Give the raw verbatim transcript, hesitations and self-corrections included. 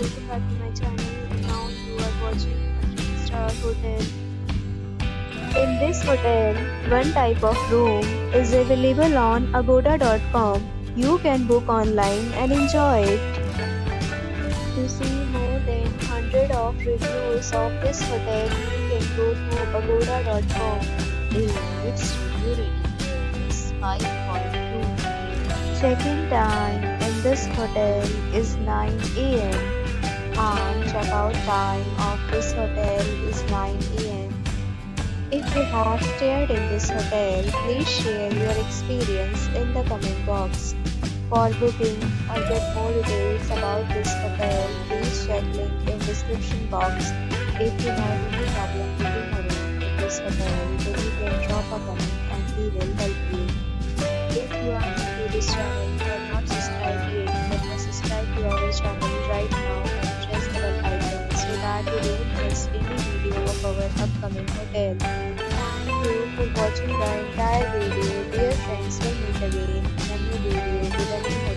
welcome back to my channel. Now you are watching a three star hotel. In this hotel, one type of room is available on Agoda dot com. You can book online and enjoy it. To see more than one hundred of reviews of this hotel, you can go to Agoda dot com. Its review rating is five point two. Check-in time in this hotel is nine A M and check-out time of this hotel is nine A M If you have stayed in this hotel, please share your experience in the comment box. For booking or get more details about this hotel, please check link in description box. If you have any problem booking a room in this hotel, then you can drop a comment and we will help you. If you are new to this channel and are not subscribed yet, then subscribe to our channel right now and press the bell icon so that you don't miss any video of our upcoming hotel. Thank you for watching the entire video. Dear friends, we'll meet again. Thank you.